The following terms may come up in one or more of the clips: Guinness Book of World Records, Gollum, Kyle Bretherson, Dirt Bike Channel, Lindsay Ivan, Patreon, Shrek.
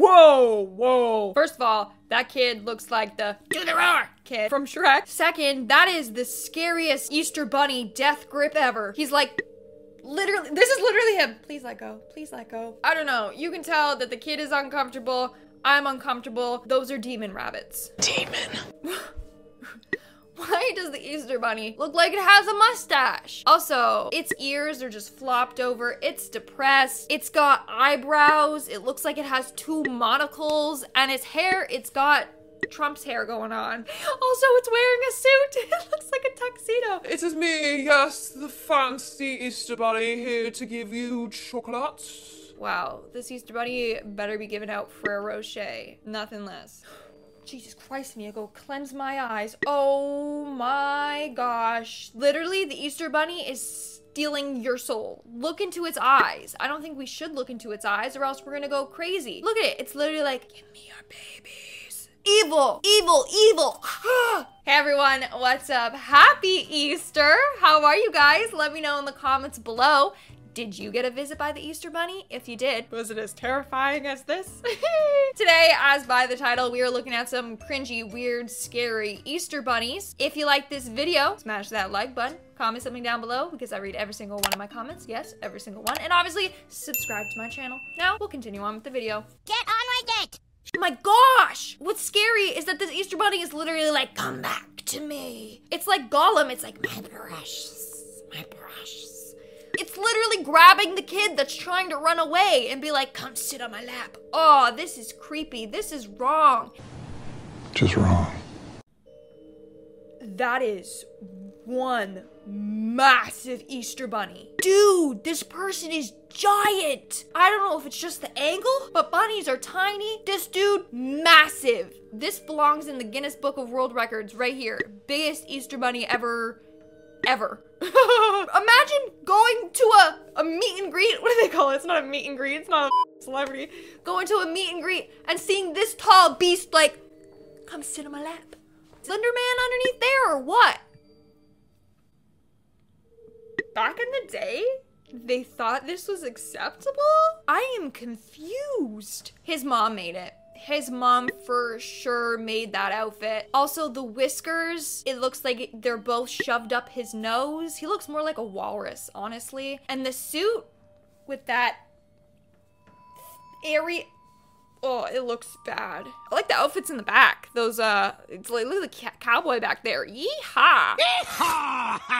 Whoa, whoa. First of all, that kid looks like the do the roar kid from Shrek. Second, that is the scariest Easter Bunny death grip ever. He's like, literally, this is literally him. Please let go, please let go. I don't know, you can tell that the kid is uncomfortable. I'm uncomfortable. Those are demon rabbits. Demon. Why does the Easter Bunny look like it has a mustache? Also, its ears are just flopped over. It's depressed. It's got eyebrows. It looks like it has two monocles. And its hair, it's got Trump's hair going on. Also, it's wearing a suit. It looks like a tuxedo. It is me, yes, the fancy Easter Bunny, here to give you chocolates. Wow, this Easter Bunny better be giving out Frere Rocher. Nothing less. Jesus Christ, me, I go cleanse my eyes. Oh my gosh. Literally, the Easter Bunny is stealing your soul. Look into its eyes. I don't think we should look into its eyes or else we're gonna go crazy. Look at it. It's literally like, give me your babies. Evil, evil, evil. Hey everyone, what's up? Happy Easter. How are you guys? Let me know in the comments below. Did you get a visit by the Easter Bunny? If you did, was it as terrifying as this? Today, as by the title, we are looking at some cringy, weird, scary Easter bunnies. If you like this video, smash that like button. Comment something down below because I read every single one of my comments. Yes, every single one. And obviously, subscribe to my channel. Now, we'll continue on with the video. Get on with it! My gosh! What's scary is that this Easter Bunny is literally like, come back to me. It's like Gollum. It's like, my precious, my precious. It's literally grabbing the kid that's trying to run away and be like, come sit on my lap. Oh, this is creepy. This is wrong. Just wrong. That is one massive Easter Bunny. Dude, this person is giant. I don't know if it's just the angle, but bunnies are tiny. This dude, massive. This belongs in the Guinness Book of World Records right here. Biggest Easter Bunny ever. Imagine going to a meet and greet. What do they call it? It's not a meet and greet. It's not a celebrity. Going to a meet and greet and seeing this tall beast like, come sit on my lap. Slender Man underneath there or what? Back in the day, they thought this was acceptable? I am confused. His mom made it. His mom for sure made that outfit. Also, the whiskers, it looks like they're both shoved up his nose. He looks more like a walrus, honestly. And the suit with that airy, oh, it looks bad. I like the outfits in the back. Those, it's like, look at the cowboy back there. Yeehaw! Yeehaw!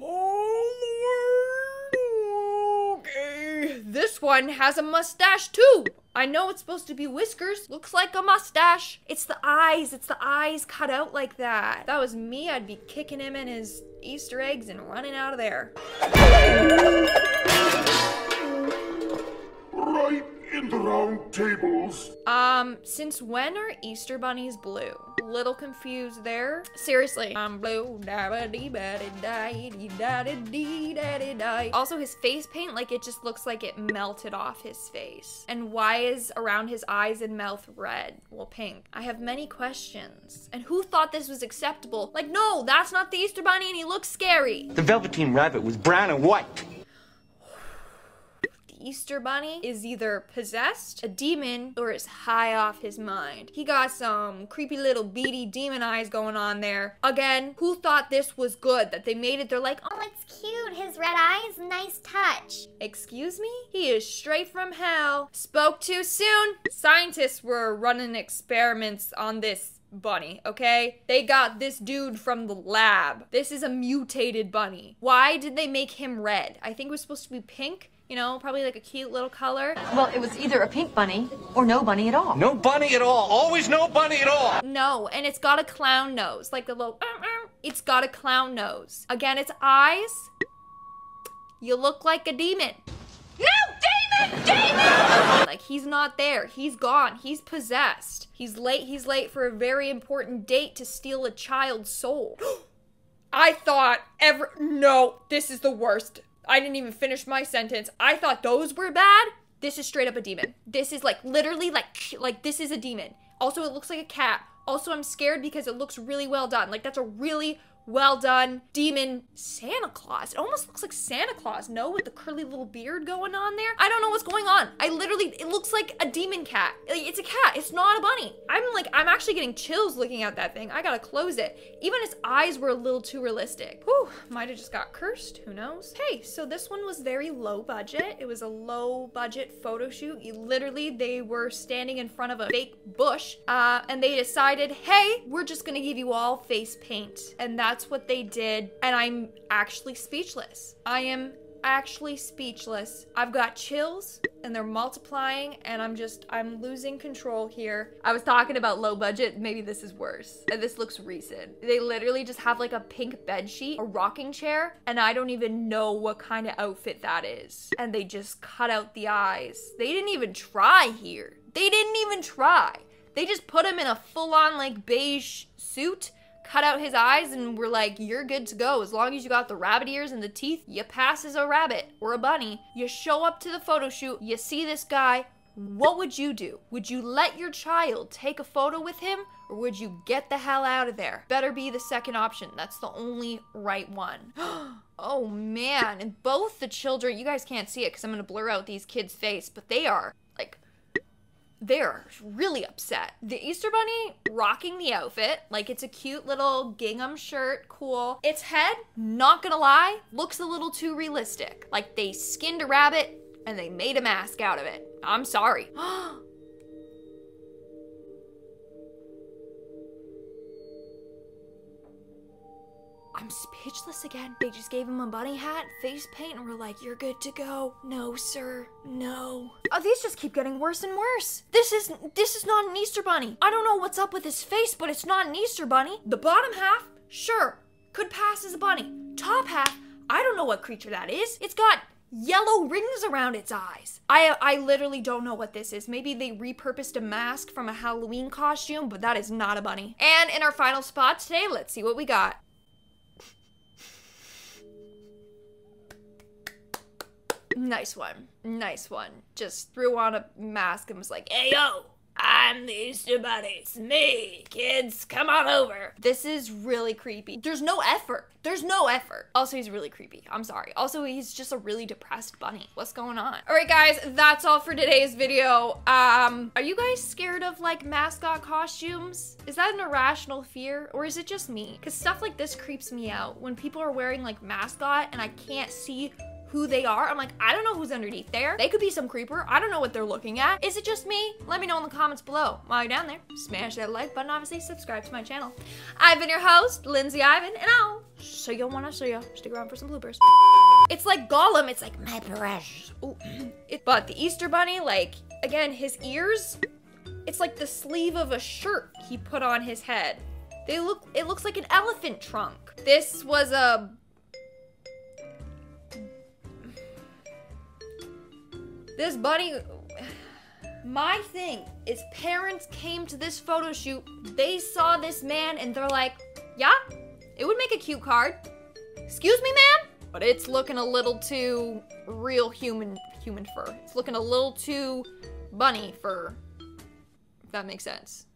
Oh, Lord. Okay. This one has a mustache, too. I know it's supposed to be whiskers. Looks like a mustache. It's the eyes cut out like that. If that was me, I'd be kicking him in his Easter eggs and running out of there. Right in the round tables. Since when are Easter bunnies blue? Little confused there. Seriously, I'm blue. Also, his face paint, like, it just looks like it melted off his face. And why is around his eyes and mouth red? Well, pink. I have many questions. And who thought this was acceptable? Like, no, that's not the Easter Bunny and he looks scary. The Velveteen Rabbit was brown and white. Easter Bunny is either possessed, a demon, or is high off his mind. He got some creepy little beady demon eyes going on there. Again, who thought this was good? That they made it, they're like, oh, it's cute, his red eyes, nice touch. Excuse me? He is straight from hell. Spoke too soon. Scientists were running experiments on this bunny, okay? They got this dude from the lab. This is a mutated bunny. Why did they make him red? I think it was supposed to be pink. You know, probably like a cute little color. Well, it was either a pink bunny or no bunny at all. No bunny at all. Always no bunny at all. No, and it's got a clown nose. Like the little... It's got a clown nose. Again, its eyes. You look like a demon. No, demon! Demon! Like, he's not there. He's gone. He's possessed. He's late. He's late for a very important date to steal a child's soul. I thought ever... No, this is the worst. I didn't even finish my sentence. I thought those were bad. This is straight up a demon. This is like literally like this is a demon. Also, it looks like a cat. Also, I'm scared because it looks really well done. Like that's a really, well done. Demon Santa Claus. It almost looks like Santa Claus, no? With the curly little beard going on there. I don't know what's going on. I literally, it looks like a demon cat. It's a cat, it's not a bunny. I'm actually getting chills looking at that thing. I gotta close it. Even its eyes were a little too realistic. Whew, might've just got cursed, who knows? Hey, so this one was very low budget. It was a low budget photo shoot. Literally, they were standing in front of a fake bush and they decided, hey, we're just gonna give you all face paint. And that's what they did. And I'm actually speechless. I am actually speechless. I've got chills and they're multiplying and I'm losing control here. I was talking about low budget, maybe this is worse. This looks recent. They literally just have like a pink bed sheet, a rocking chair, and I don't even know what kind of outfit that is. And they just cut out the eyes. They didn't even try here. They didn't even try. They just put him in a full-on like beige suit, cut out his eyes, and we're like, you're good to go. As long as you got the rabbit ears and the teeth, you pass as a rabbit or a bunny. You show up to the photo shoot, you see this guy, what would you do? Would you let your child take a photo with him, or would you get the hell out of there? Better be the second option. That's the only right one. Oh man, and both the children, you guys can't see it because I'm gonna blur out these kids' face, but they are like, they're really upset. The Easter Bunny rocking the outfit, like it's a cute little gingham shirt, cool. Its head, not gonna lie, looks a little too realistic. Like they skinned a rabbit and they made a mask out of it. I'm sorry. I'm speechless again. They just gave him a bunny hat, face paint, and we're like, you're good to go. No, sir, no. Oh, these just keep getting worse and worse. This is not an Easter bunny. I don't know what's up with his face, but it's not an Easter bunny. The bottom half, sure, could pass as a bunny. Top half, I don't know what creature that is. It's got yellow rings around its eyes. I literally don't know what this is. Maybe they repurposed a mask from a Halloween costume, but that is not a bunny. And in our final spot today, let's see what we got. Nice one, nice one. Just threw on a mask and was like, hey yo, I'm the Easter Bunny, it's me, kids, come on over. This is really creepy. There's no effort, there's no effort. Also, he's really creepy, I'm sorry. Also, he's just a really depressed bunny. What's going on? All right guys, that's all for today's video. Are you guys scared of like mascot costumes? Is that an irrational fear or is it just me? Cause stuff like this creeps me out. When people are wearing like mascot and I can't see who they are, I'm like, I don't know who's underneath there. They could be some creeper. I don't know what they're looking at. Is it just me? Let me know in the comments below. While you're down there, smash that like button, obviously, subscribe to my channel. I've been your host, Lindsay Ivan, and I'll show you when I show you. Stick around for some bloopers. It's like Gollum, it's like my brush. But the Easter Bunny, like, again, his ears, it's like the sleeve of a shirt he put on his head. It looks like an elephant trunk. This was a this bunny, my thing is parents came to this photo shoot, they saw this man and they're like, yeah, it would make a cute card. Excuse me, ma'am? But it's looking a little too real human fur. It's looking a little too bunny fur, if that makes sense.